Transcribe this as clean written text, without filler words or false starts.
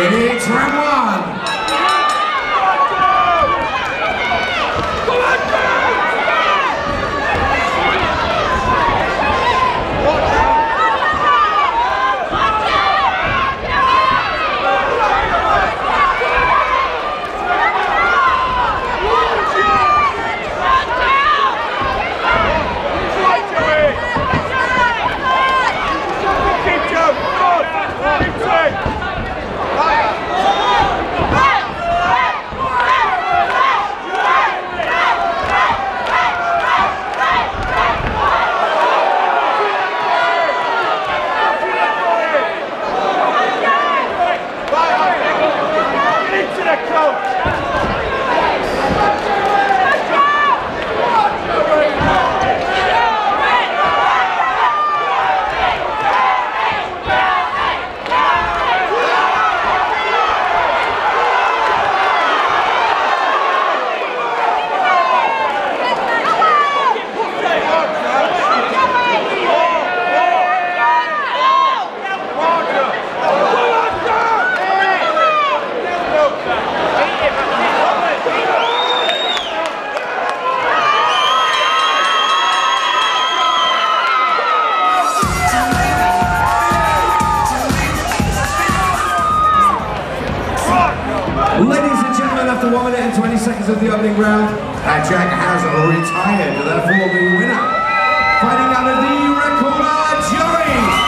It is round 1. Ladies and gentlemen, after 1 minute and 20 seconds of the opening round, Jack has retired, therefore the winner, fighting out of the record, Joey.